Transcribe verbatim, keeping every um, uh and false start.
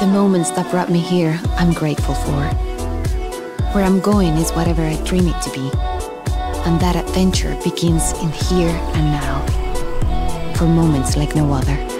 The moments that brought me here, I'm grateful for. Where I'm going is whatever I dream it to be. And that adventure begins in here and now. For moments like no other.